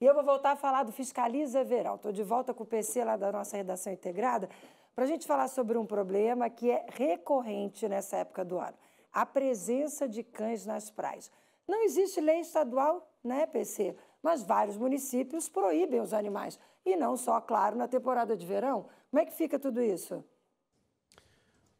E eu vou voltar a falar do Fiscaliza Verão. Estou de volta com o PC lá da nossa redação integrada para a gente falar sobre um problema que é recorrente nessa época do ano, a presença de cães nas praias. Não existe lei estadual, né, PC? Mas vários municípios proíbem os animais. E não só, claro, na temporada de verão. Como é que fica tudo isso?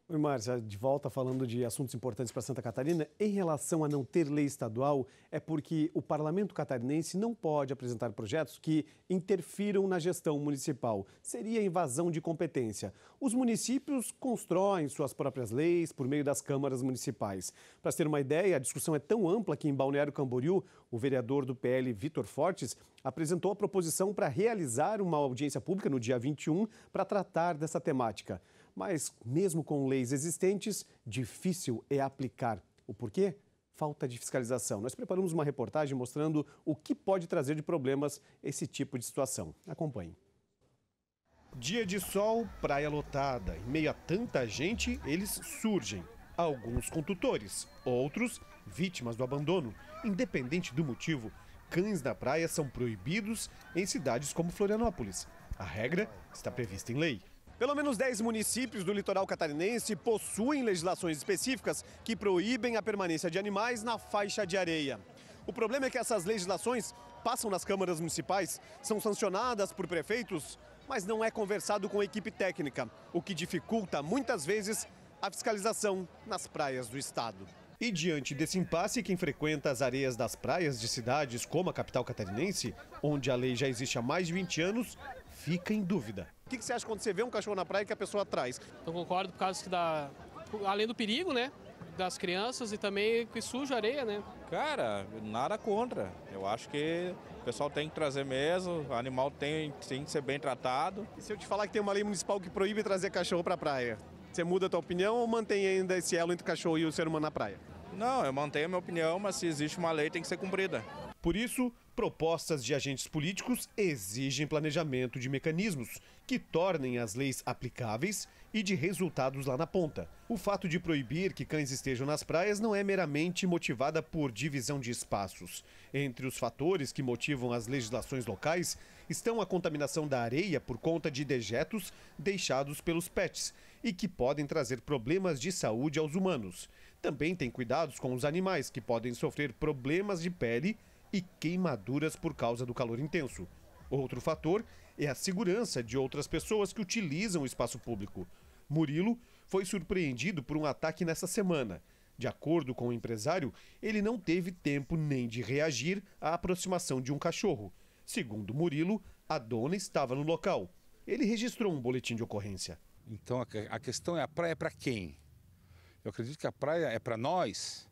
Oi, Márcia, de volta falando de assuntos importantes para Santa Catarina. Em relação a não ter lei estadual, é porque o parlamento catarinense não pode apresentar projetos que interfiram na gestão municipal. Seria invasão de competência. Os municípios constroem suas próprias leis por meio das câmaras municipais. Para ter uma ideia, a discussão é tão ampla que em Balneário Camboriú, o vereador do PL, Vitor Fortes, apresentou a proposição para realizar uma audiência pública no dia 21 para tratar dessa temática. Mas, mesmo com leis existentes, difícil é aplicar. O porquê? Falta de fiscalização. Nós preparamos uma reportagem mostrando o que pode trazer de problemas esse tipo de situação. Acompanhe. Dia de sol, praia lotada. Em meio a tanta gente, eles surgem. Alguns com tutores, outros vítimas do abandono. Independente do motivo, cães na praia são proibidos em cidades como Florianópolis. A regra está prevista em lei. Pelo menos 10 municípios do litoral catarinense possuem legislações específicas que proíbem a permanência de animais na faixa de areia. O problema é que essas legislações passam nas câmaras municipais, são sancionadas por prefeitos, mas não é conversado com a equipe técnica, o que dificulta muitas vezes a fiscalização nas praias do estado. E diante desse impasse, quem frequenta as areias das praias de cidades como a capital catarinense, onde a lei já existe há mais de 20 anos, fica em dúvida. O que você acha quando você vê um cachorro na praia que a pessoa traz? Eu concordo por causa que além do perigo, né, das crianças e também que suja a areia, né? Cara, nada contra. Eu acho que o pessoal tem que trazer mesmo, o animal tem que ser bem tratado. E se eu te falar que tem uma lei municipal que proíbe trazer cachorro para a praia, você muda a tua opinião ou mantém ainda esse elo entre o cachorro e o ser humano na praia? Não, eu mantenho a minha opinião, mas se existe uma lei tem que ser cumprida. Por isso, propostas de agentes políticos exigem planejamento de mecanismos que tornem as leis aplicáveis e de resultados lá na ponta. O fato de proibir que cães estejam nas praias não é meramente motivada por divisão de espaços. Entre os fatores que motivam as legislações locais estão a contaminação da areia por conta de dejetos deixados pelos pets e que podem trazer problemas de saúde aos humanos. Também tem cuidados com os animais que podem sofrer problemas de pele e queimaduras por causa do calor intenso. Outro fator é a segurança de outras pessoas que utilizam o espaço público. Murilo foi surpreendido por um ataque nessa semana. De acordo com o empresário, ele não teve tempo nem de reagir à aproximação de um cachorro. Segundo Murilo, a dona estava no local. Ele registrou um boletim de ocorrência. Então a questão é, a praia é para quem? Eu acredito que a praia é para nós,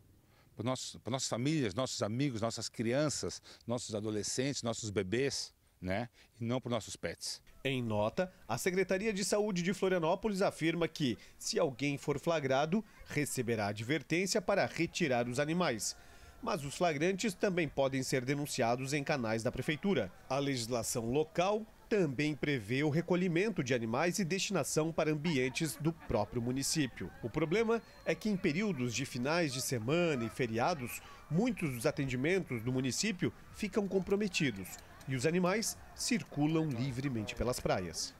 para nossas famílias, nossos amigos, nossas crianças, nossos adolescentes, nossos bebês, né? E não para os nossos pets. Em nota, a Secretaria de Saúde de Florianópolis afirma que, se alguém for flagrado, receberá advertência para retirar os animais. Mas os flagrantes também podem ser denunciados em canais da prefeitura. A legislação local também prevê o recolhimento de animais e destinação para ambientes do próprio município. O problema é que em períodos de finais de semana e feriados, muitos dos atendimentos do município ficam comprometidos e os animais circulam livremente pelas praias.